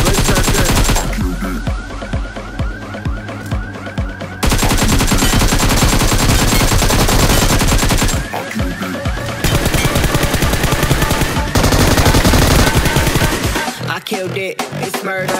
berserker. I killed it, it's murder, go crazy, berserker. I killed it, it's murder, go crazy, berserker. I killed it. I killed it, it's murder.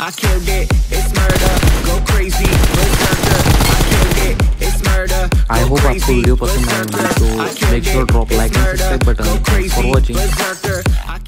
I killed it, it's murder, go crazy, berserker. I killed it, it's murder, go I hope crazy, I video person, so make sure drop like and subscribe button. Thanks for watching.